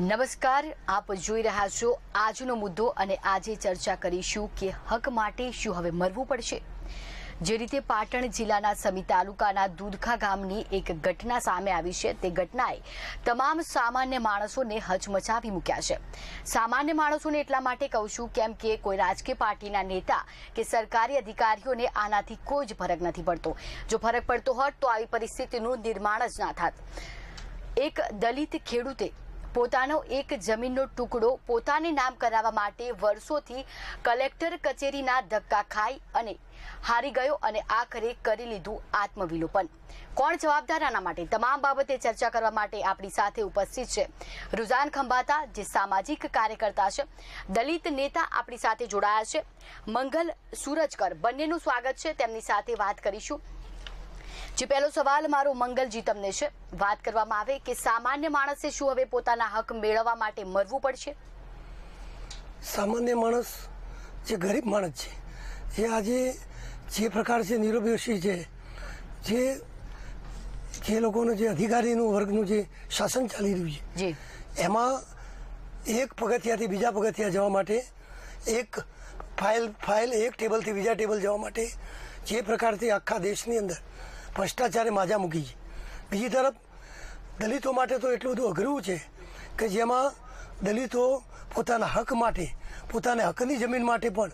नमस्कार आप જોઈ રહ્યા છો આજનો મુદ્દો અને આજે ચર્ચા કરીશું કે હક માટે શું હવે મરવું પડશે। જે રીતે પાટણ જિલ્લાના સમી તાલુકાના દૂધખા ગામની એક ઘટના સામે આવી છે તે ઘટનાએ તમામ સામાન્ય માણસોને હચમચાવી મૂક્યા છે। સામાન્ય માણસોને એટલા માટે કહું છું કેમ કે કોઈ રાજકીય પાર્ટીના નેતા કે સરકારી અધિકારીઓને આનાથી કોઈ જ ફરક નથી પડતો। જો ફરક પડતો હોત તો આવી પરિસ્થિતિનું નિર્માણ જ ના થાત। એક દલિત ખેડૂતે પોતાનો એક જમીનનો ટુકડો પોતાને નામ કરાવવા માટે વર્ષોથી કલેક્ટર કચેરીના ધક્કા ખાઈ અને હારી ગયો અને આખરે કરી લીધું આત્મવિલોપન। કોણ જવાબદાર આના માટે તમામ બાબતે ચર્ચા કરવા માટે આપણી સાથે ઉપસ્થિત છે રુઝાન ખંભાતા, જે સામાજિક કાર્યકર્તા છે, દલિત નેતા આપણી સાથે જોડાયા છે, મંગલ સુરજકર, બંનેનું સ્વાગત છે। તેમની સાથે વાત કરીશું। जी पहलो सवाल मारो मंगलजी तमने छे, वात करवामां आवे के सामान्य माणसे शुं हवे पोताना हक मेळववा माटे मरवू पड़शे। सामान्य माणस जे गरीब माणस छे, जे आजे जे प्रकार से निरभियोषी छे, जे लोकोनो जे अधिकारीनो वर्गनो जे शासन चाली रह्युं छे, एमां एक पगथियाथी बीजा पगथिया जवा माटे, एक फाइल एक टेबलथी बीजा टेबल जवा माटे जे प्रकारथी आखा देशनी अंदर भ्रष्टाचारे माजा मूकी। बीजी तरफ दलितों माटे तो एटलुं बधुं अघरुं छे के जेमां दलितों पोताना हक माटे, पोताने हकनी जमीन माटे पण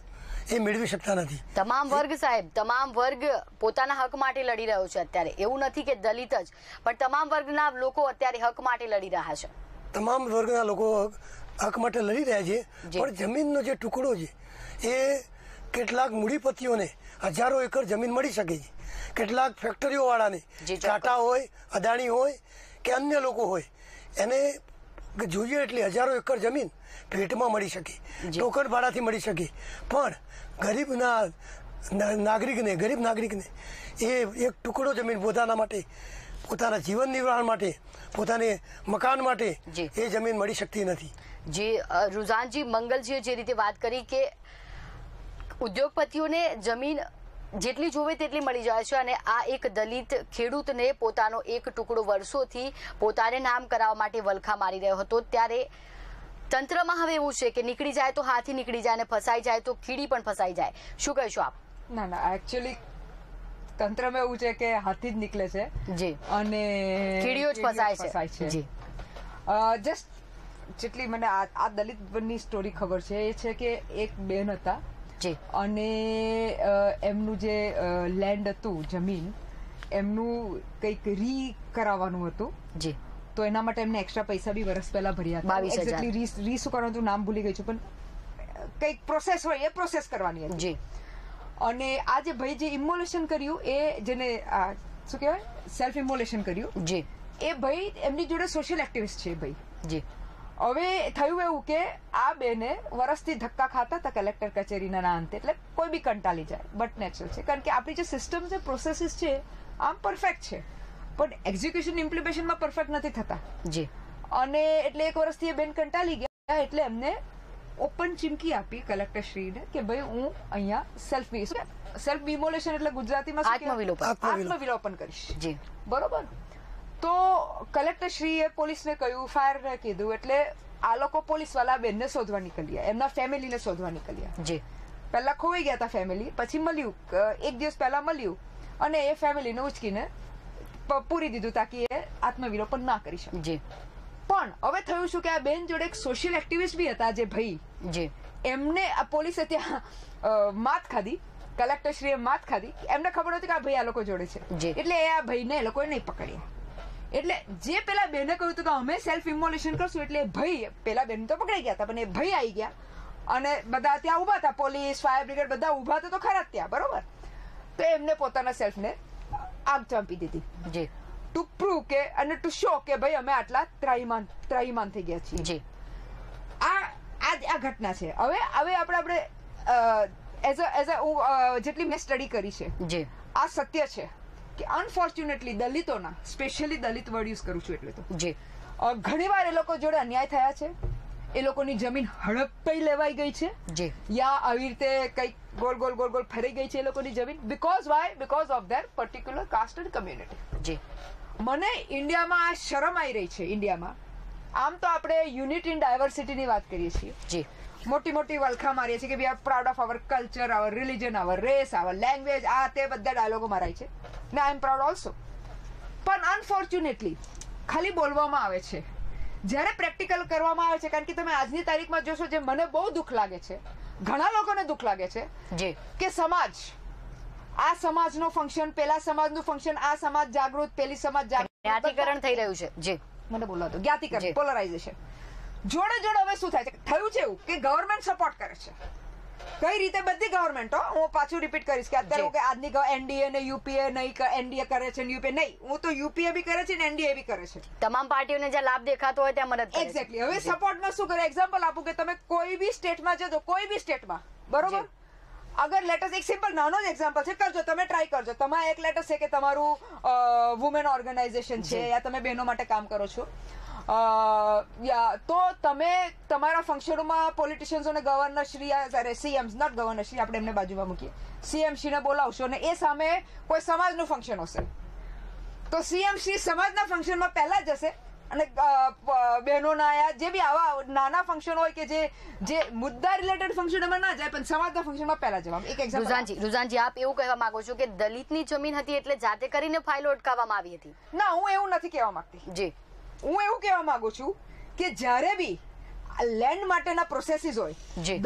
ए मेळवी शकता नथी। तमाम वर्ग साहेब, तमाम वर्ग पोताना हक माटे लड़ी रह्यो छे अत्यारे, एवुं नथी के दलित ज, पण तमाम वर्गना लोको अत्यारे हक माटे लड़ी रह्या छे। तमाम वर्गना लोको हक माटे लड़ी रह्या छे, पण जमीननो जे टुकड़ो छे ए કેટલાક મૂડીપતિઓને હજારો એકર જમીન મળી શકે છે, કેટલાક ફેક્ટરીઓ વાળાને, ટાટા હોય, અદાણી હોય કે અન્ય લોકો હોય, એને જોઈએ એટલે હજારો એકર જમીન ભેટમાં મળી શકે, ટોકન ભાડાથી મળી શકે, પણ ગરીબના ગરીબ નાગરિકને એ એક ટુકડો જમીન પોતાના માટે, પોતાના જીવન નિર્વાહ માટે, પોતાને મકાન માટે એ જમીન મળી શકતી નથી। જે રુઝાનજી, મંગલજીએ જે રીતે વાત કરી કે उद्योगपतिओं ने जमीन जेटली जोवे तेटली मळी जाय छे अने आ एक दलित खेडूतने पोतानो एक टुकड़ो वर्षोथी पोताने नाम कराववा माटे वलखा मारी रह्यो हतो, त्यारे तंत्रमां हवे एवुं छे के नीकळी जाय तो हाथी नीकळी जाय, फसाई जाय तो कीडी पण फसाई जाय। शुं कहीशो आप? ना ना, एक्चुअली तंत्र में एवुं छे के हाथी ज निकळे छे जी अने कीडीओ ज फसाय छे जी। जस्ट जेटली मने आ दलितनी स्टोरी खबर छे ए छे के एक बेन हता एमनु जे लैंड हतुं, जमीन एमनु कईक री करावानुं हतुं जी, तो एना माटे एमने एक्स्ट्रा पैसा बी वर्ष पहेला भर्या हता। एक्जेक्टली री शुं करवानुं नाम भूली गई छुं, पण कईक प्रोसेस होय ए प्रोसेस करवानी हती जी। अने आ जे भाई जे इमोलेशन कर्युं ए जेने शुं कहेवाय, सेल्फ इमोलेशन कर्युं जी, ए भाई एमनी जोडे सोशल एक्टिविस्ट छे भाई जी। હવે થયું એવું કે આ બેને વર્ષથી ધક્કા ખાતા હતા કલેક્ટર કચેરીના નામતે, એટલે કોઈ બી કંટાળી જાય, બટ નેચરલ છે, કારણ કે આપણી જે સિસ્ટમ છે, પ્રોસેસીસ છે, આમ પરફેક્ટ છે, પણ એક્ઝિક્યુશન ઇમ્પ્લિમેન્ટેશનમાં પરફેક્ટ નથી થતા જી। અને એટલે એક વર્ષથી એ બેન કંટાળી ગયા, એટલે એમને ઓપન ચીમકી આપી કલેક્ટરશ્રીને કે ભાઈ હું અહીંયા સેલ્ફ ઇમોલેશન એટલે ગુજરાતીમાં આત્મવિલોપન કરીશ જી, બરોબર। तो कलेक्टर श्रीए पुलिस ने कहू, फायर ने कीधु, एटले आ लोको पुलिस वाला बेन ने शोधवा निकलिया, एमना फेमिली ने शोधवा निकलिया जी। पहला खोवाई गया था फेमिली, पछी मळ्यु, एक दिवस पहला मळ्यु अने ए फेमिली ने उचकीने पूरी दीधु ताकी ए आत्मविलोपन ना करी शके जी। पण हवे थयुं शुं के आ बेन जोडे एक सोशल एक्टिविस्ट भी हता जे भाई जी, एमने पुलिसे त्यां मात खाधी, कलेक्टर श्रीए मात खाधी, एमने खबर नहोती के आ भाई आ लोको जोडे छे, एटले ए आ भाईने लोकोए नहीं पकड्या। એટલે જે પેલા બેને કહ્યું હતું કે અમે સેલ્ફ ઇમોલેશન કરશું, એટલે ભાઈ, પેલા બેન તો પકડાઈ ગયા હતા, પણ એ ભાઈ આવી ગયા અને બધા ત્યાં ઊભા હતા, પોલીસ, ફાયર બ્રિગેડ બધા ઊભા હતા તો ખરા ત્યાં, બરોબર, તો એમને પોતાના સેલ્ફને આગ ચાંપી દીધી જી, ટુ પ્રૂવ કે અને ટુ શો કે ભાઈ અમે આટલા ત્રાહીમાન થઈ ગયા છીએ જી। આ ઘટના છે। હવે આપણે એઝ અ જેટલી મેં સ્ટડી કરી છે જી, આ સત્ય છે કે અનફોર્ચ્યુનેટલી દલિતોના, સ્પેશિયલી દલિત વર્ડ યુઝ કરું છું એટલે તો જી, ઘણીવાર એ લોકો જોડે અન્યાય થયા છે, એ લોકોની જમીન હડપ્પાઈ લેવાઈ ગઈ છે જી, યા આવી રીતે કંઈક ગોલ ગોલ ફરી ગઈ છે એ લોકોની જમીન, because why, because of their particular caste and community જી। મને ઇન્ડિયામાં આ શરમ આવી રહી છે, ઇન્ડિયામાં આમ તો આપણે યુનિટી ઇન ડાયવર્સિટીની વાત કરીએ છીએ જી મોટી મોટી વલખા મારીએ છીએ કે we are proud of our culture our religion our race our language આ તે બધા ડાયલોગો મરાય છે ને આઈ એમ પ્રાઉડ ઓલ્સો પણ અનફોર્ચ્યુનેટલી ખાલી બોલવામાં આવે છે જ્યારે પ્રેક્ટિકલ કરવામાં આવે છે કારણ કે તમે આજની તારીખમાં જોશો જે મને બહુ દુઃખ લાગે છે ઘણા લોકોને દુઃખ લાગે છે જી કે સમાજ આ સમાજનો ફંક્શન પેલા સમાજનું ફંક્શન આ સમાજ જાગૃત પેલી સમાજ જ્ઞાતિકરણ થઈ રહ્યું છે જી મને બોલવા દો જ્ઞાતિકરણ પોલરાઇઝેશન જોડે જોડે હવે શું થાય છે થયું છે એવું કે ગવર્નમેન્ટ સપોર્ટ કરે છે કઈ રીતે બધી ગવર્મેન્ટો હું પાછું રિપીટ કરીશ કે અત્યારે કે આજની એનડીએ ને યુપીએ નહીં એનડીએ કરે છે ને યુપીએ નહીં હું તો યુપીએ બી કરે છે ને એનડીએ બી કરે છે તમામ પાર્ટીઓને જે લાભ દેખાતો હોય ત્યાં મદદ એક્ઝેક્ટલી હવે સપોર્ટમાં શું કરે એક્ઝામ્પલ આપું કે તમે કોઈ બી સ્ટેટમાં જજો કોઈ બી સ્ટેટમાં બરોબર અગર લેટસ એક સિમ્પલ નાનો જ એક્ઝામ્પલ છે કરજો તમે ટ્રાય કરજો તમારે એક લેટસ છે કે તમારું વુમેન ઓર્ગેનાઇઝેશન છે યા તમે બહેનો માટે કામ કરો છો તો તમે તમારા ફંક્શનોમાં પોલિટિશિયન્સો ને ગવર્નરશ્રી અરે સીએમ્સ નોટ ગવર્નરશ્રી આપણે એમને બાજુમાં મૂકીએ સીએમશ્રીને બોલાવશો ને એ સામે કોઈ સમાજનું ફંક્શન હશે તો સીએમશ્રી સમાજના ફંક્શનમાં પહેલા જશે અને બહેનોના યા જે બી આવા નાના ફંક્શન હોય કે જે મુદ્દા રિલેટેડ ફંક્શન એમાં ના જાય પણ સમાજના ફંક્શનમાં પહેલા જવાબ એક એક્ઝામ્પલ રુઝાનજી આપ એવું કહેવા માંગો છો કે દલિતની જમીન હતી એટલે જાતે કરીને ફાઇલો અટકાવવામાં આવી હતી ના હું એવું નથી કહેવા માંગતી જી હું એવું કહેવા માંગુ છું કે જ્યારે બી લેન્ડ માટેના પ્રોસેસીસ હોય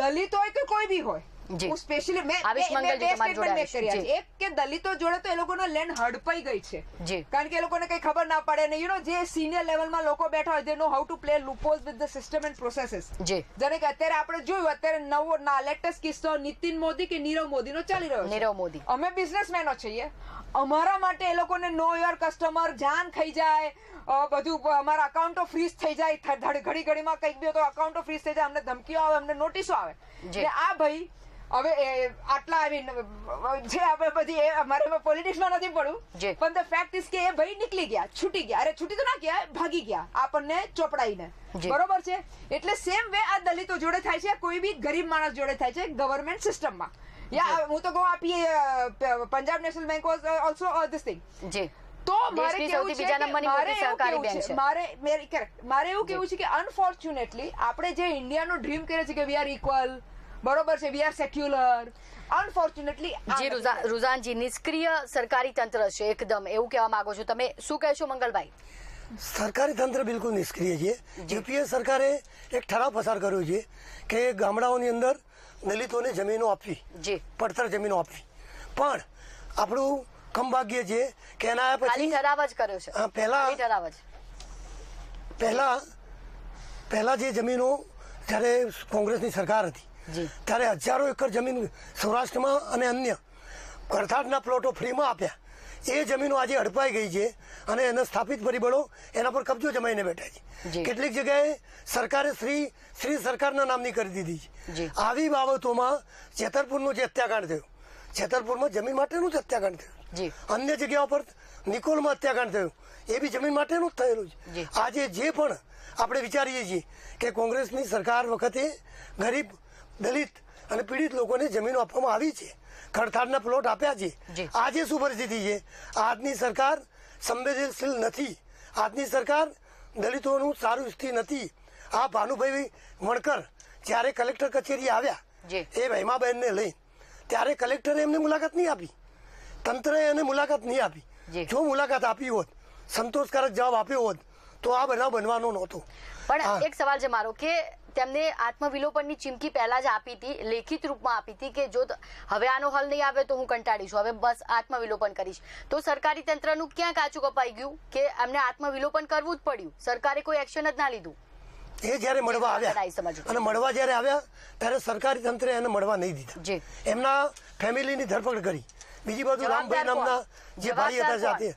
દલિત હોય કે કોઈ બી હોય હું સ્પેશિયલી એક કે દલિતો જોડે તો એ લોકોનો લેન્ડ હડપાઈ ગઈ છે કારણ કે એ લોકોને કંઈ ખબર ના પડે ને યુ નો જે સિનિયર લેવલમાં લોકો બેઠા હોય they know how to play loopholes with the system and processes જ્યારે કે અત્યારે આપણે જોયું અત્યારે નવો ના લેટેસ્ટ કિસ્સો નીતિન મોદી કે નીરવ મોદીનો ચાલી રહ્યો છે નીરવ મોદી અમે બિઝનેસમેનો છીએ અમારા માટે એ લોકોને નો યોર કસ્ટમર જાન ખાઈ જાય બધું અમારા અકાઉન્ટો ફ્રીઝ થઈ જાય ઘડી ઘડીમાં કંઈક બી તો અકાઉન્ટો ફ્રીઝ થઈ જાય અમને ધમકીઓ આવે અમને નોટિસો આવે એટલે આ ભાઈ હવે આટલા આવીને જે આપણે બધી અમારે પોલિટિક્સમાં નથી પડવું પણ ધ ફેક્ટ ઇઝ કે એ ભાઈ નીકળી ગયા છૂટી ગયા અરે છૂટી તો ના ગયા ભાગી ગયા આપણને ચોપડાઈને બરોબર છે એટલે સેમ વે આ દલિતો જોડે થાય છે કોઈ બી ગરીબ માણસ જોડે થાય છે ગવર્મેન્ટ સિસ્ટમમાં યા હું તો કહું આપી Punjab national bank was also this thing જી તો મારે કેવું છે મારે એવું કેવું છે કે અનફોર્ચ્યુનેટલી આપણે જે ઇન્ડિયાનો ડ્રીમ કરે છે કે વી આર ઇક્વલ બરોબર છે વી આર સેક્યુલર અનફોર્ચ્યુનેટલી જે રુઝાનજી નિષ્ક્રિય સરકારી તંત્ર છે એકદમ એવું કહેવા માંગો છો તમે શું કહેશો મંગલભાઈ સરકારી તંત્ર બિલકુલ નિષ્ક્રિય છે યુપીએ સરકારે એક ઠરાવ પસાર કર્યો છે કે ગામડાઓની અંદર દલિતોને જમીનો આપવી પડતર જમીનો આપવી પણ આપણું ખંભાગ્ય છે કે એના પહેલા જે જમીનો જ્યારે કોંગ્રેસની સરકાર હતી ત્યારે હજારો એકર જમીન સૌરાષ્ટ્રમાં અને અન્ય કરતાડના પ્લોટો ફ્રીમાં આપ્યા એ જમીનો આજે હડપાઈ ગઈ છે અને એના સ્થાપિત પરિબળો એના પર કબજો જમાઈને બેઠા છે કેટલીક જગ્યાએ સરકારે શ્રી સરકારના નામની કરી દીધી છે આવી બાબતોમાં છેતરપુરનું જે હત્યાકાંડ થયું છેતરપુરમાં જમીન માટેનું જ હત્યાકાંડ થયું અન્ય જગ્યાઓ પર નિકોલમાં હત્યાકાંડ થયું એ બી જમીન માટેનું જ થયેલું છે આજે જે પણ આપણે વિચારીએ છીએ કે કોંગ્રેસની સરકાર વખતે ગરીબ દલિત અને પીડિત લોકોને જમીનો આપવામાં આવી છે ખડતાળના પ્લોટ આપ્યા છે આજે શું પરિસ્થિતિ છે આજની સરકાર સંવેદનશીલ નથી આજની સરકાર દલિતોનું સારું ઇચ્છતી નથી આ ભાનુભાઈ વણકર જ્યારે કલેક્ટર કચેરી આવ્યા એ ભૈમાબહેનને લઈ ત્યારે કલેક્ટરે એમને મુલાકાત નહીં આપી તંત્રએ એને મુલાકાત નહીં આપી જો મુલાકાત આપી હોત સંતોષકારક જવાબ આપ્યો હોત તો આ બનાવ બનવાનો નહોતો પણ એક સવાલ છે મારો કે તેમને આત્મવિલોપનની ચીમકી પહેલા જ આપી હતી લેખિત રૂપમાં આપી હતી કે જો હવે આનો હલ નહીં આવે તો હું કંટાળીશ હવે બસ આત્મવિલોપન કરીશ તો સરકારી તંત્રનું ક્યાં કાચું કપાઈ ગયું કે એમને આત્મવિલોપન કરવું જ પડ્યું સરકારે કોઈ એક્શન જ ના લીધું એ જ્યારે મળવા આવ્યા અને મળવા જ્યારે આવ્યા ત્યારે સરકારી તંત્રે એને મળવા નહીં દીધા એમના ફેમિલીની ધરપકડ કરી બીજી બાજુ રામભાઈ નામના જે ભાઈ હતા સાથે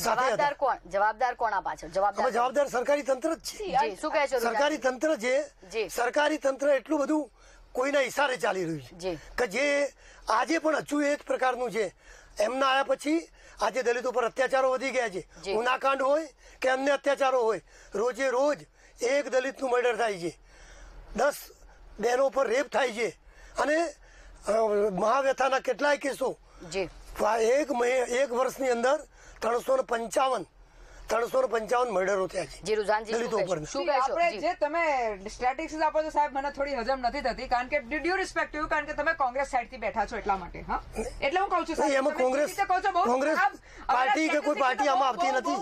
જવાબદાર સરકારી તંત્ર જ છે સરકારી તંત્ર છે સરકારી તંત્ર એટલું બધું કોઈના ઇશારે ચાલી રહ્યું છે કે જે આજે પણ હજુ એ જ પ્રકારનું છે એમના આવ્યા પછી આજે દલિતો પર અત્યાચારો વધી ગયા છે ઉનાકાંડ હોય કે અન્ય અત્યાચારો હોય રોજે રોજ એક દલિતનું મર્ડર થાય છે 10 બહેનો પર રેપ થાય છે અને મહાવ્યથાના કેટલાય કેસો એક વર્ષની અંદર 355 355 मर्डर होते हैं जी रुझान जी दलितों पर। આપણે જે તમે સ્ટેટિસ્ટિક્સ આપો છો સાહેબ મને થોડી હજમ નથી થતી, કારણ કે ડ્યુ રિસ્પેક્ટિવ, કારણ કે તમે કોંગ્રેસ સાઈડથી બેઠા છો એટલા માટે, હા એટલે હું કહું છું સાહેબ એમાં કોંગ્રેસ પાર્ટી કે કોઈ પાર્ટી આમાં આવતી નથી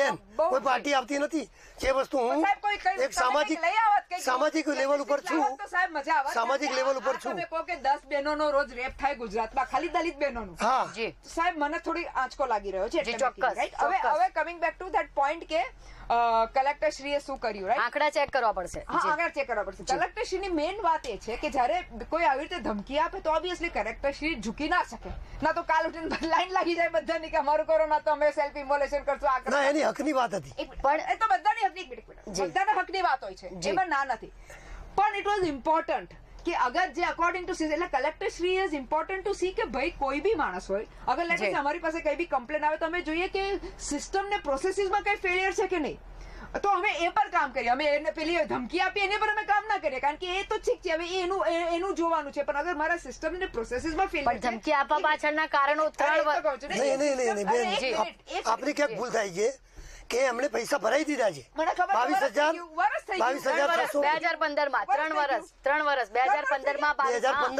બેન, કોઈ પાર્ટી આવતી નથી, જે વસ્તુ હું એક સામાજિક લેવલ ઉપર છું તો સાહેબ મજા આવે સામાજિક લેવલ ઉપર છું, કહો કે 10 બહેનોનો રોજ રેપ થાય ગુજરાતમાં, ખાલી દલિત બહેનોનો, હા જી સાહેબ મને થોડી આંચકો લાગી રહ્યો છે ચોક્કસ। હવે coming back to that point કે કલેક્ટર શ્રીએ શું કર્યું, રાઈટ? આંકડા ચેક કરવા પડશે, હા આંકડા ચેક કરવા પડશે। કલેક્ટર શ્રીની મેઈન વાત એ છે કે જ્યારે કોઈ આવી રીતે ધમકી આપે તો ઓબ્વિયસલી કલેક્ટર શ્રી ઝૂકી ના શકે, ના તો કાલ ઉઠીને લાઈન લાગી જાય બધાની કે અમારું કરો, ના તો અમે સેલ્ફ ઇમોલેશન કરશું, આ ના એની હકની વાત હતી, પણ એ તો બધાની હકની, એક મિનિટ, બધાના હકની વાત હોય છે, એમાં ના નથી, પણ ઇટ વોઝ ઇમ્પોર્ટન્ટ કે અગર જે અકોર્ડિંગ ટુ સી, એટલે collector Shri is important to see કે ભાઈ કોઈ બી માણસ હોય અગર લાગે છે અમારી પાસે કઈ બી કમ્પ્લેન આવે તો અમે જોઈએ કે સિસ્ટમને પ્રોસેસીસમાં કઈ ફેલિયર છે કે નહીં, તો અમે એ પર કામ કરીએ, અમે એને પેલી ધમકી આપીએ એને પર અમે કામ ના કરીએ, કારણ કે એ તો ઠીક છે, હવે એનું જોવાનું છે, પણ અગર મારા સિસ્ટમને પ્રોસેસીસમાં ફેલિયર છે, ધમકી આપવા પાછળના કારણો આપણી ક્યાંક ભૂલ થાય છે કે એમણે પૈસા ભરાઈ દીધા છે 22,000 2015 માં 3 વર્ષ 2015 માં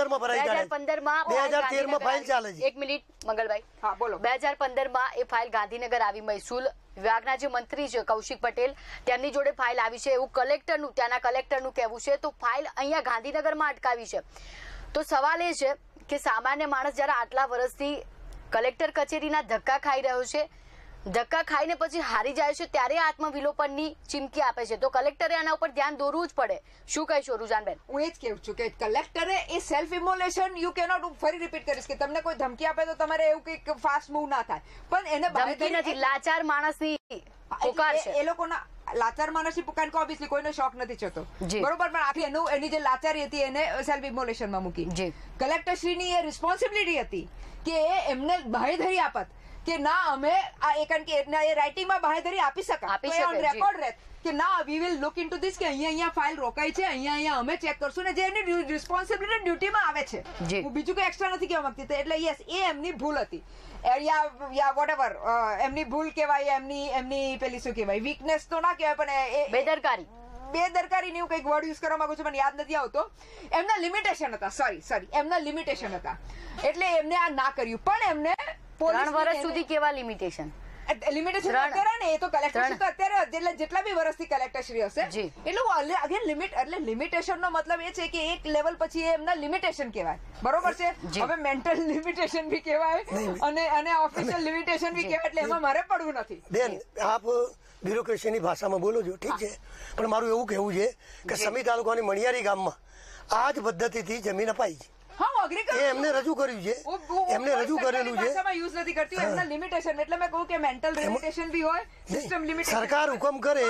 2015 માં ભરાઈ ગયા, 2015 માં 2013 માં ફાઇલ ચાલે છે। એક મિનિટ મંગલભાઈ, હા બોલો, 2015 માં એ ફાઇલ ગાંધીનગર આવી, મહેસૂલ વિભાગના જે મંત્રી છે કૌશિક પટેલ તેમની જોડે ફાઇલ આવી છે એવું કલેક્ટરનું, ત્યાંના કલેક્ટરનું કહેવું છે, તો ફાઇલ અહીંયા ગાંધીનગરમાં અટકાવી છે, તો સવાલ એ છે કે સામાન્ય માણસ જયારે આટલા વર્ષથી કલેક્ટર કચેરીના ધક્કા ખાઈ રહ્યો છે, ધક્કા ખાઈને પછી હારી જાય છે ત્યારે આત્મવિલોપનની ચીમકી આપે છે, તો કલેક્ટરે આના ઉપર ધ્યાન દોરવું જ પડે, શું કહેશો રુઝાનબેન? હું એ જ કહું છું કે કલેક્ટરે એ સેલ્ફ ઇમોલેશન, યુ કેનોટ, ફરી રિપીટ કરીશ કે તમને કોઈ ધમકી આપે તો તમારે એવું કંઈક ફાસ્ટ મૂવ ના થાય, પણ એને ધમકી નથી, લાચાર માણસની પોકાર છે, એ લોકોના લાચાર માણસની પોકાર કે ઓબ્વિયસલી કોઈનો શોખ નથી જતો, બરોબર, પણ આખી એની જે લાચારી હતી એને સેલ્ફ ઇમોલેશનમાં મૂકી, કલેક્ટરશ્રીની એ રિસ્પોન્સિબિલિટી હતી કે એમને બાહેધરી આપત કે ના અમે આ કારણ કે એ રાઇટિંગમાં બાહેધરી આપી શકાય, આપી શકે, ઓન રેકોર્ડ રહેત કે ના we will look into this, કે અહીંયા ફાઇલ રોકાઈ છે, અહીંયા અમે ચેક કરશું, ને જે એની રિસ્પોન્સિબિલિટી ડ્યુટીમાં આવે છે, હું બીજું કંઈ એક્સ્ટ્રા નથી કહેવા માંગતી, એટલે યસ એ એમની ભૂલ હતી, યા વોટએવર એમની ભૂલ કહેવાય, એમની પેલી શું કહેવાય, વીકનેસ તો ના કહેવાય, પણ એ બેદરકારી ને હું કંઈક વર્ડ યુઝ કરવા માંગુ છું, મને યાદ નથી આવતો, એમના લિમિટેશન હતા, સોરી એમના લિમિટેશન હતા, એટલે એમને આ ના કર્યું, પણ એમને 3 વર્ષ સુધી કેવા લિમિટેશન કરે ને, એ તો કલેક્ટર તો અત્યારે જેટલા બી વર્ષથી કલેક્ટર શ્રી હશે એટલું અગેન લિમિટ, એટલે લિમિટેશનનો મતલબ એ છે કે એક લેવલ પછી એમના લિમિટેશન કહેવાય, બરોબર છે, હવે મેન્ટલ લિમિટેશન બી કહેવાય અને ઓફિશિયલ લિમિટેશન બી કહેવાય, એટલે એમાં મારે પડવું નથી બેન, આપ બ્યુરોક્રેસીની ભાષામાં બોલો છો ઠીક છે, પણ મારું એવું કહેવું છે કે સમી તાલુકાની મણિયારી ગામમાં આ જ પદ્ધતિથી જમીન અપાઈ છે, એમને રજૂ કર્યું છે, એમને રજૂ કરેલું છે, યુઝ નથી કરતી એમના લિમિટેશન, એટલે મેં કહું કે મેન્ટલ લિમિટેશન બી હોય, સિસ્ટમ લિમિટેશન, સરકાર હુકમ કરે,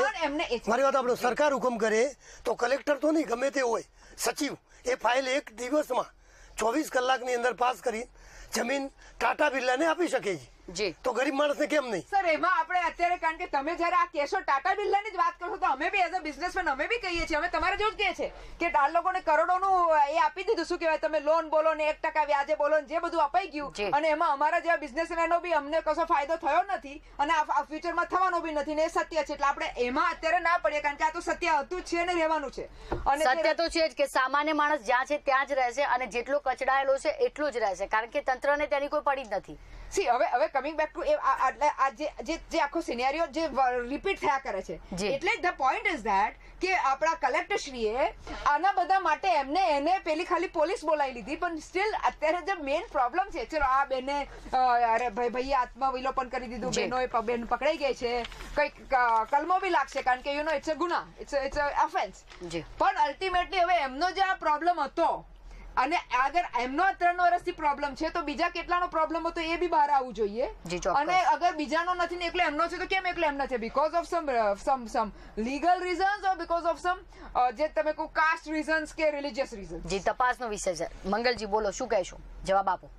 મારી વાત આપણો સરકાર હુકમ કરે તો કલેક્ટર તો નહીં ગમે તે હોય સચિવ, એ ફાઇલ એક દિવસમાં 24 કલાકની અંદર પાસ કરી જમીન ટાટા બિરલાને આપી શકે છે, તો ગરીબ માણસને કેમ નહીં? સર એમાં આપણે અત્યારે, કારણ કે તમે જયારે આ કેસો ટાટા બિરલાની જ વાત કરશો તો અમે બી એઝ અ બિઝનેસમેન અમે બી કહીએ છીએ, અમે તમારે જેવું જ કહીએ છીએ કે આ લોકોને કરોડોનું એ આપી દીધું, શું કહેવાય, તમે લોન બોલો ને 1% વ્યાજે બોલો ને જે બધું અપાઈ ગયું, અને એમાં અમારા જેવા બિઝનેસમેનો બી અમને કશો ફાયદો થયો નથી અને આ ફ્યુચરમાં થવાનો બી નથી ને, એ સત્ય છે, એટલે આપણે એમાં અત્યારે ના પડીએ, કારણ કે આ તો સત્ય હતું જ છે ને રહેવાનું છે, અને સત્ય તો છે જ કે સામાન્ય માણસ જ્યાં છે ત્યાં જ રહેશે અને જેટલો કચડાયેલો છે એટલો જ રહેશે, કારણ કે તંત્રને તેની કોઈ પડી જ નથી। સી હવે કમિંગ બેક ટુ આ જે આખો સિનેરિયો જે રિપીટ થયા કરે છે, એટલે ધ પોઈન્ટ ઇઝ ધેટ કે આપણા કલેક્ટરશ્રીએ આના બધા માટે એને પેલી ખાલી પોલીસ બોલાવી લીધી, પણ સ્ટીલ અત્યારે જે મેઇન પ્રોબ્લેમ છે, ચલો આ બેને અરે ભાઈ આત્મવિલોપન કરી દીધું, બેન પકડાઈ ગઈ છે, કંઈક કલમો બી લાગશે, કારણ કે યુ નો ઇટ્સ અ ગુના, ઇટ્સ અ ઓફેન્સ, પણ અલ્ટિમેટલી હવે એમનો જે આ પ્રોબ્લેમ હતો અને અગર એમનો 3 વર્ષથી પ્રોબ્લેમ છે તો બીજા કેટલાનો પ્રોબ્લેમ હતો એ બી બહાર આવવું જોઈએ, અને અગર બીજાનો નથી ને એકલો એમનો છે તો કેમ એકલો એમના છે, because of some legal reasons or because of some જે તમે કહો કાસ્ટ રીઝન્સ કે રિલિજિયસ રીઝન્સ, જે તપાસનો વિષય છે। મંગલજી બોલો, શું કહેશો, જવાબ આપો।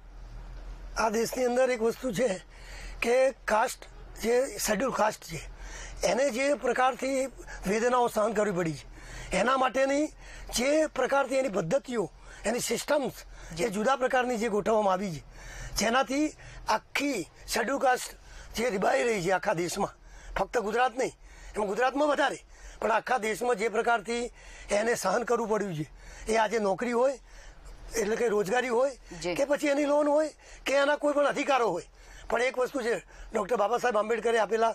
આ દેશની અંદર એક વસ્તુ છે કે કાસ્ટ જે શેડ્યુલ કાસ્ટ છે એને જે પ્રકારથી વેદનાઓ સહન કરવી પડી છે એના માટેની જે પ્રકારથી એની પદ્ધતિઓ એની સિસ્ટમ્સ જે જુદા પ્રકારની જે ગોઠવવામાં આવી છે જેનાથી આખી શેડ્યુલ કાસ્ટ જે રિબાઈ રહી છે આખા દેશમાં फक्त गुजरात नहीं, एम गुजरात में वारे पर आखा देश में जे प्रकार थी एने सहन करव पड़ू है। ये आज नौकरी हो रोजगारी हो के पीछे एनी लोन हो कोईपण अधिकारों हो, एक वस्तु है डॉक्टर बाबा साहेब आंबेडकरे आपेला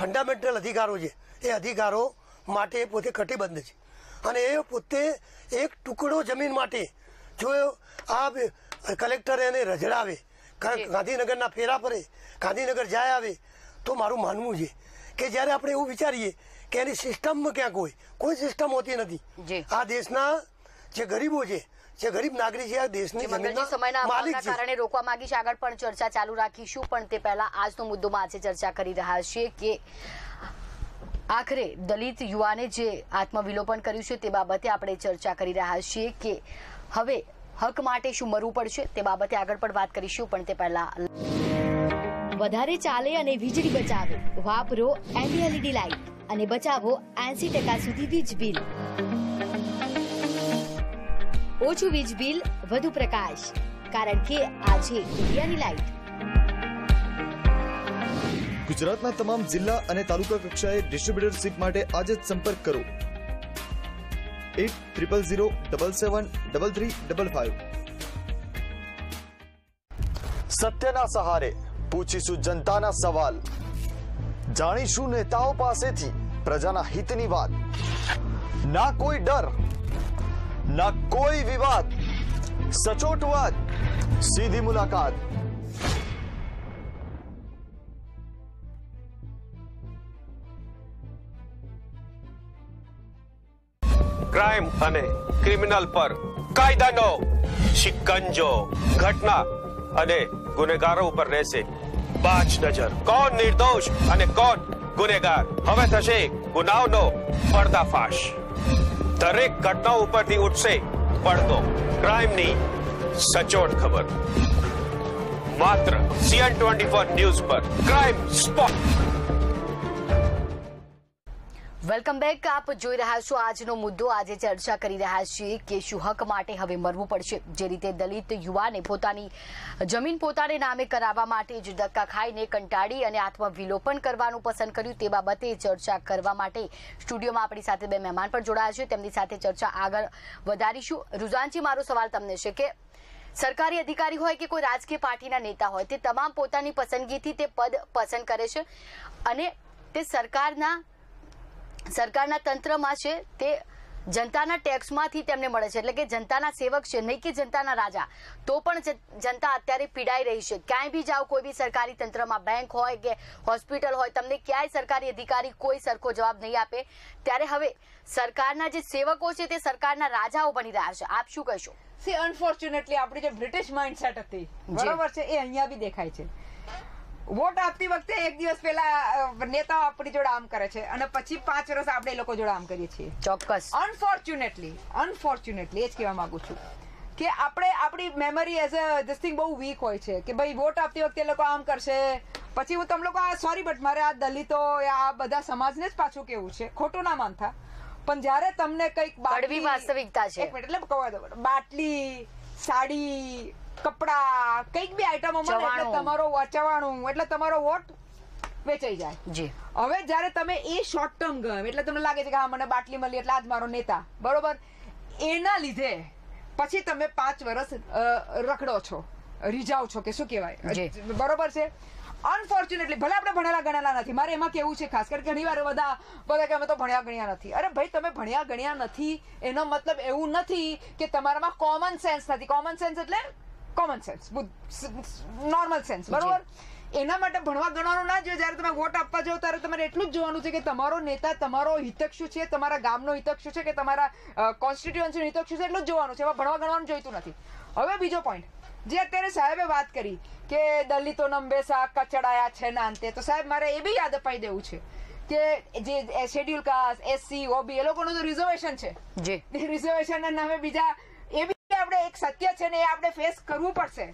फंडामेंटल अधिकारों है, ये अधिकारों माटे पोते कटिबद्ध है। और ये पोते एक टुकड़ो जमीन माटे जो आ कलेक्टर एने रजड़ावे, गांधीनगर फेरा परे, गांधीनगर जाए आवे, तो मारू मानवू है कि जयरे आपणे एवुं विचारीए कि एनी सिस्टम में क्यांक होय, कोई सिस्टम होती नथी। आ देशना जे गरीबो छे, जे गरीब नागरिक छे, आ देशनी जमीनना मालिक छे। कारणे रोकवा मांगी छे, आगळ पण चर्चा चालू राखीशुं, पण ते पहिला आजनो मुद्दो मां आज चर्चा करी रह्या छीए कि आखरे दलित युवाने जे आत्मविलोपन कर्युं छे ते बाबते आपणे चर्चा करी रह्या छीए कि हवे हक माटे शुं मरवुं पडशे ते बाबते आगळ पण वात करीशुं, पण ते पहिला વધારે ચાલે અને વીજળી બચાવે, વાપરો LED લાઇટ અને બચાવો 80% સુધી વીજ બિલ। ઓછું વીજ બિલ, વધુ પ્રકાશ, કારણ કે આજે ઇન્ડિયાની લાઇટ। ગુજરાતના તમામ જિલ્લા અને તાલુકા કક્ષાએ ડિસ્ટ્રીબ્યુટરશીપ માટે આજે જ સંપર્ક કરો 8000773355। સત્યના સહારે पूछीशु जनताना सवाल, जानीशु नेताओं पासे थी प्रजाना हितनी बात। ना कोई डर, ना कोई विवाद, सचोट वाद, सीधी मुलाकात। क्राइम अने क्रिमिनल पर कायदानो शिकंजो, घटना अने गुनेगारों पर रहेशे बाज नजर। कौन निर्दोष अने कौन गुनेगार हवे थशे गुनाहोनो पर्दाफाश। दरेक घटना उपरथी उठशे पर्दो। क्राइमनी सचोट खबर मात्र CN24 न्यूज पर, क्राइम स्पॉट। Welcome bake. आप જોઈ રહ્યા છો આજનો મુદ્દો, આજે ચર્ચા કરી રહ્યા છીએ કે શું હક માટે હવે મરવું પડશે। જે રીતે દલિત યુવાને પોતાની જમીન પોતાને નામે કરાવવા માટે જ ધક્કા ખાઈને કંટાળી અને આત્મવિલોપન કરવાનું પસંદ કર્યું, તે બાબતે ચર્ચા કરવા માટે સ્ટુડિયોમાં આપણી સાથે બે મહેમાન પણ જોડાયા છે, તેમની સાથે ચર્ચા આગળ વધારીશું। રુઝાનજી, મારો સવાલ તમને છે કે सरकारी अधिकारी होय के कोई राजकीय पार्टीના નેતા હોય તે તમામ પોતાની પસંદગીથી તે પદ પસંદ કરે છે અને તે सरकारना तंत्रमा छे ते जनताना टेक्समांथी तेमने मळे छे, एटले के जनताना सेवक छे नहीं के जनताना राजा। तो पण जनता अत्यारे पीड़ाई रही छे। क्यांय भी जाओ, कोई भी सरकारी तंत्रमा बैंक होय के हॉस्पिटल होय, तमने क्यांय सरकारी अधिकारी कोई सरखो जवाब नहीं आपे। त्यारे हवे सरकारना जे सेवको छे ते सरकारना राजाओ बनी रह्या छे। आप शुं कहो? सी अनफोर्च्युनेटली आपणी जे ब्रिटिश माइंडसेट हती बराबर छे ए अहींया भी देखाय छे। वोट आपती वक्त एक दिवस पहला नेताओं अपनी जोड़ा आम करे छे अने पछी 5 वर्ष आपणे लोको जोड़ा आम करीए छीए। चोक्कस। अनफोर्च्युनेटली एज कहेवा मांगू छूं के आपणे आपणी मेमरी एज अ डिस्टिंग बहु वीक होय छे के भाई वोट आपती वक्त लोको आम करशे पछी हुं तमने लोको आ सॉरी बट मारे आ दलितों या आ बधा समाजने ज पाछुं केवुं छे। खोटुं ना मानता, पण ज्यारे तमने कंईक बाटली वास्तविकता छे, एक मिनिट એટલે કહો તો બાટલી, સાડી, कपड़ा कई भी आइटमों में એટલે તમારો વાચાવાણું એટલે તમારો વોટ વેચાઈ જાય। જી હવે જ્યારે તમે એ શોર્ટ ટર્મ ગમ એટલે તમને લાગે છે કે હા મને બાટલી મળી એટલે આજ મારો નેતા બરોબર, એના લીધે પછી તમે 5 વર્ષ રખડો છો, રીજાવ છો કે શું કહેવાય, બરોબર છે। અનફોર્ચ્યુનેટલી ભલે આપણે ભણેલા ગણેલા નથી, મારે એમાં કેવું છે ખાસ કરીને ઘણીવાર બધા કે અમે તો ભણ્યા ગણ્યા નથી। અરે ભાઈ, તમે ભણ્યા ગણ્યા નથી એનો મતલબ એવું નથી કે તમારામાં કોમન સેન્સ નથી। કોમન સેન્સ એટલે કોમન સેન્સ, નોર્મલ સેન્સ, બરોબર। એના માટે ભણવા ગણવાનું ના જોઈએ। જ્યારે તમે વોટ આપવા જાઓ ત્યારે તમારે એટલું જ જોવાનું છે કે તમારો નેતા તમારો હિતક શું છે, તમારા ગામનો હિતક શું છે કે તમારા કોન્સ્ટિટ્યુઅન્સીનો હિતક શું છે, એટલું જ જોવાનું છે, એમાં ભણવા ગણવાનું જોઈતું નથી। હવે બીજો પોઈન્ટ જે અત્યારે સાહેબે વાત કરી કે દલિતો નંબેસા કચડાયા છે ના અંતે, તો સાહેબ મારે એ બી યાદ અપાઈ દેવું છે કે જે શેડ્યુલ કાસ્ટ, SC, OB એ લોકોનું રિઝર્વેશન છે, જે રિઝર્વેશનના નામે બીજા આપણે એક સત્ય છે ને એ આપણે ફેસ કરવું પડશે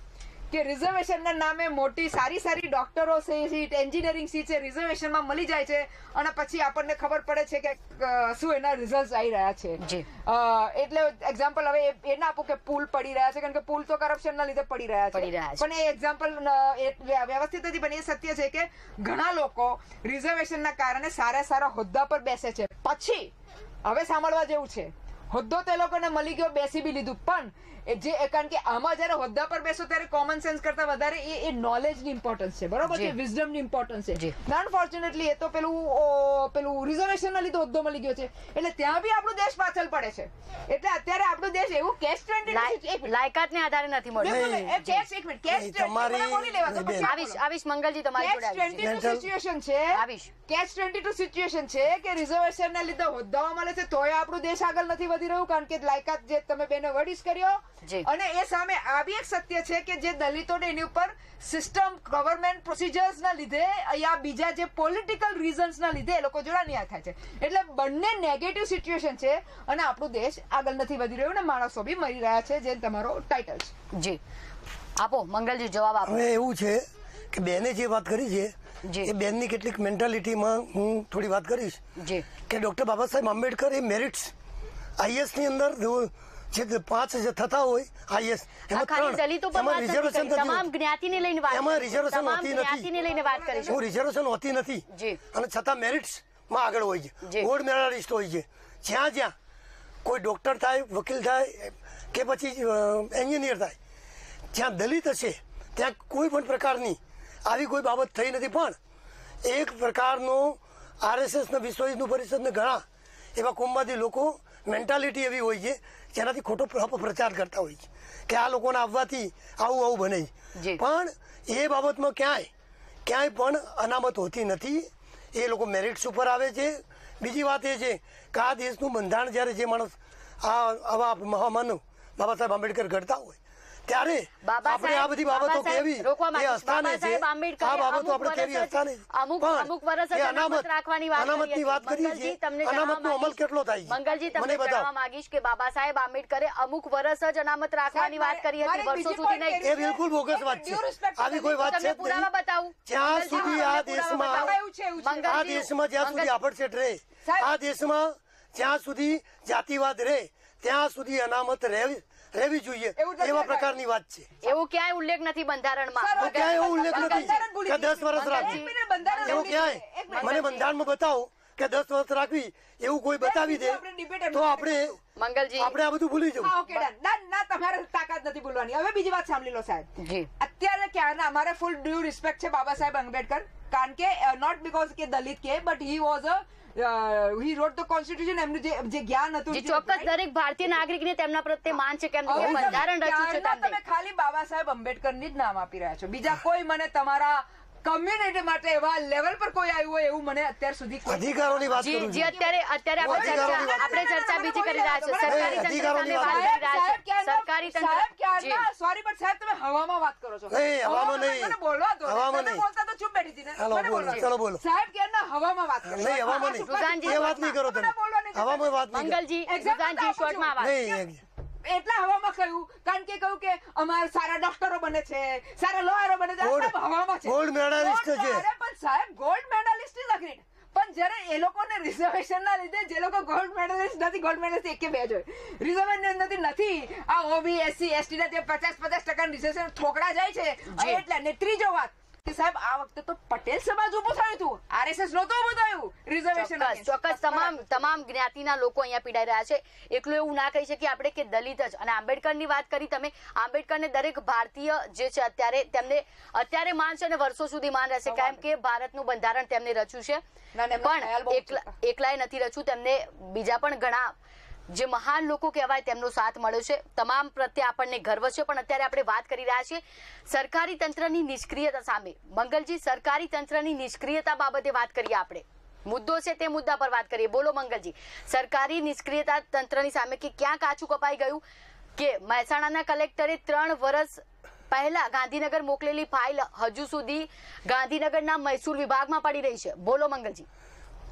कि रिजर्वेशन ना नामे मोटी सारी सारी डॉक्टरों से सीट एंजीनियरिंग सीट से रिजर्वेशन में मिली जाए छे अने पछी आपने खबर पड़े छे के शुं एना रिजल्ट्स आई रह्या छे जी एटले एक्जाम्पल हवे ए ना आपो के पुल पड़ी रह्या छे कारण के पुल तो करप्शन ना लीधे पड़ी रह्या छे पण ए एक्जाम्पल व्यवस्थित हती पण ए सत्य छे के घणा लोको रिजर्वेशन ना कारणे सारा सारा होद्दा पर बेसे छे पछी हवे सांभळवा जेवुं छे होद्दो ते लोकोने मळी गयो बेसी बी लीधुं पण જે કારણ કે આમાં જયારે હોદ્દા પર બેસો ત્યારે કોમન સેન્સ કરતા વધારે એ નોલેજની ઇમ્પોર્ટન્સ છે બરોબર છે વિઝડમની ઇમ્પોર્ટન્સ છે અનફોર્ચ્યુનેટલી એ તો પેલું રિઝર્વેશનના લીધે હોદ્દો મળી ગયો છે એટલે ત્યાં બી આપણો દેશ પાછળ પડે છે એટલે અત્યારે આપણો દેશ એવું કેશ 20 એક લાયકાતને આધારે નથી મળ્યો કેશ એક મિનિટ કેશ બોલી લેવા તો પછી આવીશ મંગલજી તમારી જોડે કેશ 22 સિચ્યુએશન છે આવીશ કેશ 22 સિચ્યુએશન છે કે રિઝર્વેશનના લીધે હોદ્દાઓ મળે છે તોય આપણો દેશ આગળ નથી વધી રહ્યો કારણ કે લાયકાત જે તમે બેનો વડીસ કર્યો અને એ સામે આ બી એક સત્ય છે કે જે દલિતોને એની ઉપર સિસ્ટમ ગવર્મેન્ટ પ્રોસિજર્સના લીધે યા બીજા જે પોલિટિકલ રીઝન્સના લીધે એ લોકો જોડાણિયા થાય છે એટલે બંને નેગેટિવ સિચ્યુએશન છે અને આપણો દેશ આગળ નથી વધી રહ્યો ને માણસો બી મરી રહ્યા છે જે તમારો ટાઇટલ છે જી આપો મંગલજી જવાબ આપો હવે એવું છે કે બેને જે વાત કરી છે એ બેનની કેટલીક મેન્ટાલિટીમાં હું થોડી વાત કરીશ જી કે ડોક્ટર બાબા સાહેબ આંબેડકર એ મેરિટ્સ આઈએસની અંદર पांच थता होय आईएस रिजर्वेशन होती नहीं छता मेरिट्स में आगे हो गोल्ड मेडलिस्ट हो ज्या ज्या कोई डॉक्टर थाय वकील थाय के पछी एंजीनियर थाय ज्या दलित हशे त्या कोईपण प्रकारनी आवी कोई बाबत थई नथी पण एक प्रकारनो आरएसएस ने विश्व हिंदू परिषद ने घणा एवा कोमबादी लोको मेंटालिटी एवी होय छे જેનાથી ખોટો પ્રચાર કરતા હોય છે કે આ લોકોને આવવાથી આવું આવું બને છે પણ એ બાબતમાં ક્યાંય પણ અનામત હોતી નથી એ લોકો મેરિટ્સ ઉપર આવે છે બીજી વાત એ છે કે આ દેશનું બંધારણ જ્યારે જે માણસ આ આવા મહામાનવ બાબા સાહેબ આંબેડકર ઘડતા હોય ત્યારે આપણે આ બધી બાબતો કેવી એ અસ્થાને છે આ બાબતો આપણે કેવી અસ્થાને અમુક વર્ષ અનામતની વાત કરીએ છીએ અનામતનો અમલ કેટલો થાય છે મંગલજી તમને કહેવા માંગીશ કે બાબા સાહેબ આંબેડકરે અમુક વર્ષ જ અનામત રાખવાની વાત કરી હતી વર્ષો સુધી નહીં એ બિલકુલ બોગસ વાત છે આવી કોઈ વાત છે પુરાવા બતાવું જ્યાં સુધી આ દેશમાં જ્યાં સુધી આપણછેટ રહે આ દેશમાં જ્યાં સુધી જાતિવાદ રહે ત્યાં સુધી અનામત રહેવી જોઈએ એવા પ્રકારની વાત છે એવું ક્યાંય ઉલ્લેખ નથી બંધારણમાં ક્યાંય ઉલ્લેખ નથી કે 10 વર્ષ રાખી એવું ક્યાંય મને બંધારણમાં બતાવો કે 10 વર્ષ રાખવી એવું કોઈ બતાવી દે તો આપણે મંગલજી આપણે આ બધું ભૂલી જવું ઓકે ડન ના તમારે તાકાત નથી બોલવાની હવે બીજી વાત સાંભળી લો સાહેબ જી અત્યારે ક્યાંના અમારે ફૂલ ડ્યુ રિસ્પેક્ટ છે બાબા સાહેબ આંબેડકર કારણ કે નોટ બીકોઝ કે દલિત કે but he was a he wrote the constitution એમનું જે જ્ઞાન હતું જે ચોક્કસ દરેક ભારતીય નાગરિકને તેમના પ્રત્યે માન છે કે એમનું બંધારણ રચ્યું છે તમે ખાલી બાબા સાહેબ આંબેડકરની જ નામ આપી રહ્યા છો બીજા કોઈ મને તમારા કમ્યુનિટી માટે એવા લેવલ પર કોઈ આવ્યું હોય એવું મને અત્યાર સુધી અધિકારોની વાત કરું જી અત્યારે આપણે ચર્ચા બીજી કરી રહ્યા છે સરકારી તંત્રની વાત કરી રહ્યા છે સરકારી તંત્ર ક્યાં સોરી બટ સાહેબ તમે હવામાં વાત કરો છો નહીં હવામાં નહીં મને બોલવા દો તમે બોલતા તો ચૂપ બેઠી હતી ને મને બોલો ચલો બોલો સાહેબ ક્યાંના હવામાં વાત કરો નહીં હવામાં નહીં રુઝાનજી એ વાત ન કરો તમે હવામાં વાત ન મંગલજી રુઝાનજી શોર્ટમાં વાત નહીં એટલા હવામાં કહ્યું કારણ કે કહ્યું કે અમાર સારા ડોક્ટરો બને છે સારા લોયરો બને છે હવામાં છે ગોલ્ડ મેડલિસ્ટ છે અરે પણ સાહેબ ગોલ્ડ મેડલિસ્ટ ઇઝ અગ્રીડ પણ જ્યારે એ લોકોને રિઝર્વેશન ના લીધે જે લોકો ગોલ્ડ મેડલિસ્ટ નથી ગોલ્ડ મેડલિસ્ટ એક કે બે જ હોય રિઝર્વેશન નથી આ ઓબી એસસી એસટી ના તે 50% રિઝર્વેશન ઠોકડા જાય છે એટલે ને ત્રીજો વાત સાહેબ આ વખતે તો પટેલ સમાજ ઉભો થયું હતું આરએસએસ નહોતો ઉભો થયું રિઝર્વેશન ચોક્કસ તમામ જ્ઞાતિના લોકો અહીંયા પીડાઈ રહ્યા છે એકલું એવું ના કહી શકીએ આપણે કે દલિત જ અને આંબેડકરની વાત કરી તમે આંબેડકરને દરેક ભારતીય જે છે અત્યારે તેમને અત્યારે માન છે અને વર્ષો સુધી માન રહેશે કારણ કે ભારતનું બંધારણ તેમને રચ્યું છે પણ એકલાય નથી રચ્યું તેમને બીજા પણ ઘણા જે મહાન લોકો કહેવાય તેમનો સાથ મળ્યો છે તમામ પ્રત્યે આપણને ગર્વ છે પણ અત્યારે આપણે વાત કરી રહ્યા છીએ સરકારી તંત્રની નિષ્ક્રિયતા સામે મંગલજી સરકારી તંત્રની નિષ્ક્રિયતા બાબતે વાત કરીએ આપણે મુદ્દો છે તે મુદ્દા પર વાત કરીએ બોલો મંગલજી સરકારી નિષ્ક્રિયતા તંત્રની સામે કે ક્યાં કાચું કપાઈ ગયું કે મહેસાણાના કલેક્ટરે 3 વર્ષ પહેલા ગાંધીનગર મોકલેલી ફાઇલ હજુ સુધી ગાંધીનગરના મહેસૂલ વિભાગમાં પડી રહી છે બોલો મંગલજી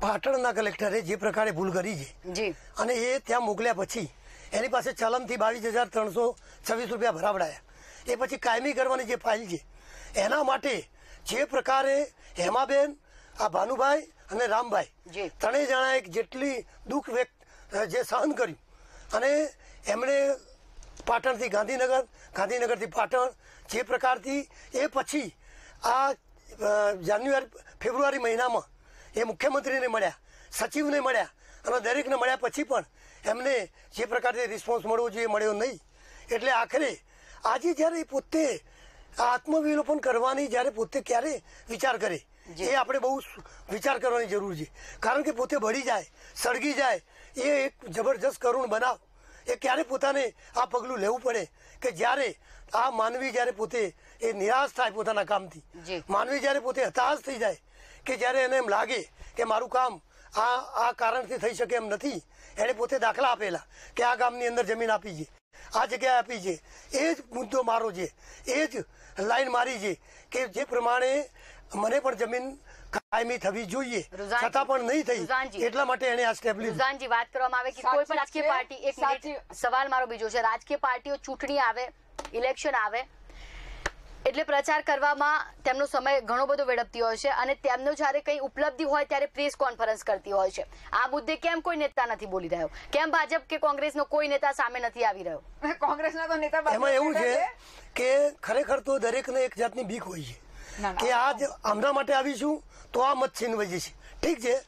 પાટણના કલેક્ટરે જે પ્રકારે ભૂલ કરી છે અને એ ત્યાં મોકલ્યા પછી એની પાસે ચલમથી 22,326 રૂપિયા ભરાવડાયા તે પછી કાયમી કરવાની જે ફાઇલ છે એના માટે જે પ્રકારે હેમાબેન, આ ભાનુભાઈ અને રામભાઈ ત્રણેય જણાએ જેટલી દુઃખ વ્યક્ત જે સહન કર્યું અને એમણે પાટણથી ગાંધીનગર, ગાંધીનગરથી પાટણ જે પ્રકારથી એ પછી આ ફેબ્રુઆરી મહિનામાં એ મુખ્યમંત્રીને મળ્યા, સચિવને મળ્યા અને દરેકને મળ્યા પછી પણ એમને જે પ્રકારથી રિસ્પોન્સ મળવો જોઈએ મળ્યો નહીં. એટલે આખરે આજે જ્યારે પોતે આત્મવિલોપન કરવાની જ્યારે પોતે ક્યારે વિચાર કરે એ આપણે બહુ વિચાર કરવાની જરૂર છે. કારણ કે પોતે ભળી જાય, સળગી જાય એ એક જબરજસ્ત કરુણ બનાવ. એ ક્યારે પોતાને આ પગલું લેવું પડે કે જ્યારે આ માનવી જ્યારે પોતે એ નિરાશ થાય પોતાના કામથી, માનવી જ્યારે પોતે હતાશ થઈ જાય કે જ્યારે એને એમ લાગે કે મારું કામ આ કારણથી થઈ શકે એમ નથી. એણે પોતે દાખલા આપેલા કે આ ગામની અંદર જમીન આપી છે, આ જગ્યાએ આપી છે, એ જ મુદ્દો મારો છે, એ જ લાઈન મારી છે કે જે પ્રમાણે મને પણ જમીન કાયમી થવી જોઈએ, છતાં પણ નહીં થઈ. એટલા માટે એને આ સ્ટેપ લીધું. રુઝાનજી, વાત કરવામાં આવે કે કોઈ પણ રાજકીય પાર્ટી, એક મિનિટ, સવાલ મારો બીજો છે. રાજકીય પાર્ટીઓ ચૂંટણી આવે, ઇલેક્શન આવે એટલે પ્રચાર કરવામાં તેમનો સમય ઘણો બધો વેડફતી હોય છે અને તેમનો જ્યારે કંઈ ઉપલબ્ધિ હોય ત્યારે પ્રેસ કોન્ફરન્સ કરતી હોય છે. આ મુદ્દે કેમ કોઈ નેતા નથી બોલી રહ્યો? કેમ ભાજપ કે કોંગ્રેસનો કોઈ નેતા સામે નથી આવી રહ્યો? કોંગ્રેસના તો નેતા એમાં એવું છે કે ખરેખર તો દરેકને એક જાતની બીક હોય છે કે આજ આમના માટે આવીશું તો આ મત છીનવાઈ જશે. ઠીક છે,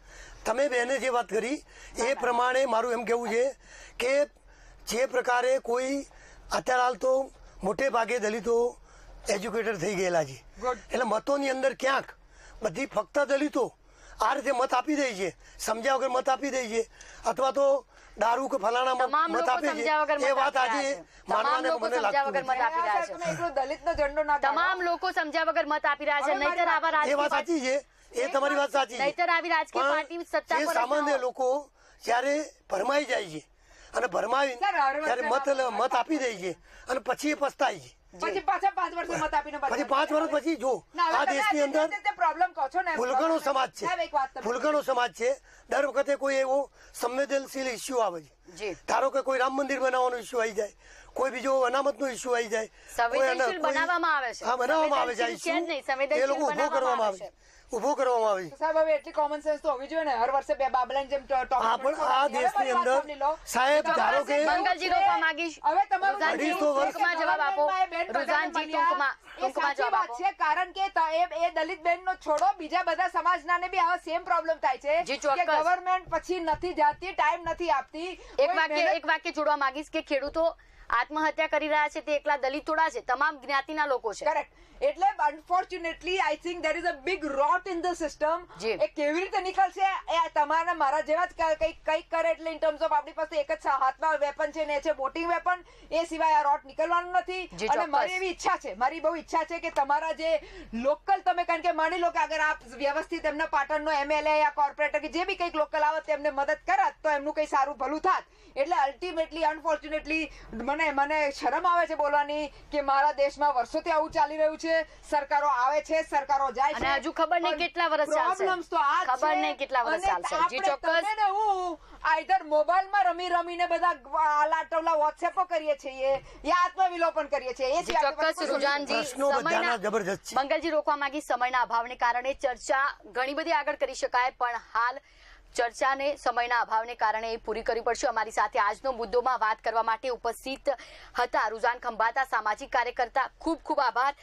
તમે બેને જે વાત કરી એ પ્રમાણે મારું એમ કહેવું છે કે જે પ્રકારે કોઈ અત્યારે હાલ તો મોટે ભાગે દલિતો એજ્યુકેટેડ થઈ ગયેલા છે એટલે મતોની અંદર ક્યાંક બધી ફક્ત દલિતો આ રીતે મત આપી દે છે, સમજ્યા વગર મત આપી દે છે અથવા તો દારૂ કે ફલાણામાં મત આપે છે. એ વાત આજે માનવાને મને લાગતું નથી. દલિતનો ઝંડો ના તમામ લોકો સમજ્યા વગર મત આપી રહ્યા છે. નહીતર આવા રાજકીય, એ વાત સાચી છે, એ તમારી વાત સાચી છે, નહીતર આવી રાજકીય પાર્ટી સત્તા પર સામાન્ય લોકો જ્યારે ભરમાઈ જાય છે અને ભરમાવી ત્યારે મત આપી દે છે અને પછી એ પસ્તાય છે. પછી પાછા 5 વર્ષ મત આપીને પછી 5 વર્ષ પછી જો આ દેશની અંદર પ્રોબ્લેમ કહો છો ને, ફૂલકણો સમાજ છે, ફૂલકણો સમાજ છે. દર વખતે કોઈ એવો સંવેદનશીલ ઇસ્યુ આવે છે. ધારો કે કોઈ રામ મંદિર બનાવવાનો ઇસ્યુ આવી જાય, કોઈ બીજો અનામતનો ઇસ્યુ આવી જાય, બનાવવામાં આવે છે, એ લોકો ઉભો કરવામાં આવે છે, ઉભો કરવામાં આવે છે. સાહેબ, હવે એટલી કોમન સેન્સ તો હોવી જોઈએ ને. હર વર્ષે બે બાબલાની જેમ ટોપિક આ દેશની અંદર સાહેબ ધારો કે મંગલજી રોપા માંગીશ. હવે તમારું 250 વર્ષમાં જવાબ આપો. રુઝાનજી, ટૂંકમાં જવાબ આપો. છે કારણ કે એ દલિત બેનનો છોડો, બીજા બધા સમાજનાને બી આવા સેમ પ્રોબ્લેમ થાય છે કે ગવર્નમેન્ટ પછી નથી જાતી, ટાઈમ નથી આપતી. એક વાક્ય જોડવા માંગીશ કે ખેડૂતો આત્મહત્યા કરી રહ્યા છે તે એકલા દલિતોડા છે, તમામ જ્ઞાતિના લોકો છે. કરેક્ટ. એટલે unfortunately I think there is a big rot in the system. એ કેવી રીતે નીકળશે એ તમારા મારા જેવા જ કંઈક કરે. એટલે ઇન ટર્મ્સ ઓફ આપણી પાસે એક જ હાથમાં વેપન છે ને એ છે વોટિંગ વેપન. એ સિવાય આ રોટ નીકળવાનું નથી. અને મારી એવી ઈચ્છા છે, મારી બહુ ઈચ્છા છે કે તમારા જે લોકલ, તમે કારણ કે માની લો કે અગર આપ વ્યવસ્થિત એમના પાટણનો એમએલએ યા કોર્પોરેટર કે જે બી કંઈક લોકલ આવત તેમને મદદ કરત તો એમનું કંઈ સારું ભલું થાત. એટલે અલ્ટિમેટલી અનફોર્ચ્યુનેટલી મને શરમ આવે છે બોલવાની કે મારા દેશમાં વર્ષોથી આવું ચાલી રહ્યું છે. સરકારો આવે છે, સરકારો જાય છે, હજુ ખબર નહીં કેટલા વર્ષ ચાલશે. તો આ ખબર નહીં કેટલા વર્ષ ચાલશે. હું આઈધર મોબાઈલમાં રમીને બધા આલાટોલા વોટ્સએપો કરીએ છીએ યા આત્મવિલોપન કરીએ છીએ. ચોક્કસ. રુઝાનજી, મંગલજી રોકવા માંગી. સમયના અભાવને કારણે ચર્ચા ઘણી બધી આગળ કરી શકાય પણ હાલ ચર્ચાને સમયના અભાવને કારણે પૂરી કરવી પડશે. અમારી સાથે આજનો મુદ્દોમાં વાત કરવા માટે ઉપસ્થિત હતા રુઝાન ખંભાતા, સામાજિક કાર્યકર્તા. ખૂબ ખૂબ આભાર.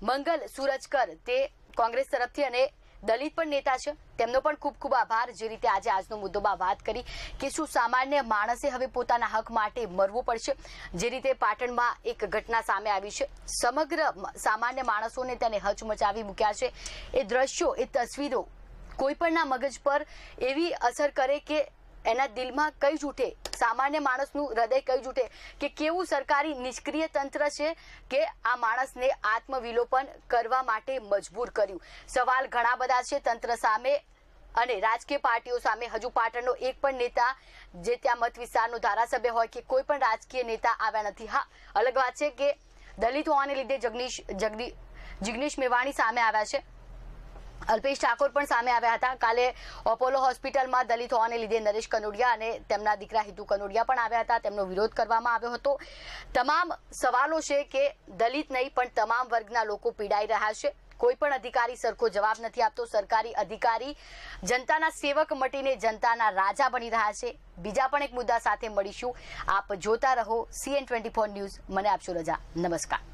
મંગલ સુરજકર, તે કોંગ્રેસ તરફથી અને દલિત પણ નેતા છે, તેમનો પણ ખૂબ ખૂબ આભાર જે રીતે આજે આજનો મુદ્દોમાં વાત કરી કે શું સામાન્ય માણસે હવે પોતાના હક માટે મરવું પડશે. જે રીતે પાટણમાં એક ઘટના સામે આવી છે, સમગ્ર સામાન્ય માણસોને તેને હચમચાવી મૂક્યા છે. એ દ્રશ્યો, એ તસવીરો કોઈપણના મગજ પર એવી અસર કરે કે એના દિલમાં કઈ જૂઠે, સામાન્ય માણસનું હૃદય કઈ જૂઠે કે કેવું સરકારી નિષ્ક્રિય તંત્ર છે કે આ માણસને આત્મવિલોપન કરવા માટે મજબૂર કર્યું. સવાલ ઘણા બધા છે તંત્ર સામે અને રાજકીય પાર્ટીઓ સામે. હજુ પાટણનો એક પણ નેતા જે ત્યાં મત વિસ્તારનો ધારાસભ્ય હોય કે કોઈ પણ રાજકીય નેતા આવ્યા નથી. હા, અલગ વાત છે કે દલિત હોવાને લીધે જગદીશ મેવાણી સામે આવ્યા છે, અલ્પેશ ઠાકોર પણ સામે આવ્યા હતા। કાલે અપોલો હોસ્પિટલમાં દલિત હોવાને લીધે નરેશ કનોડિયા અને તેમના દીકરા હિતુ કનોડિયા પણ આવ્યા હતા, તેમનો વિરોધ કરવામાં આવ્યો હતો। તમામ સવાલો છે કે દલિત નહીં પણ તમામ વર્ગના લોકો પીડાઈ રહ્યા છે। કોઈ પણ અધિકારી સરખો જવાબ નથી આપતો। સરકારી અધિકારી જનતાના સેવક મટીને જનતાના રાજા બની રહ્યા છે। બીજા પણ એક મુદ્દા સાથે મળીશું। આપ જોતા રહો CN24 ન્યૂઝ। મને આપશો રજા। નમસ્કાર।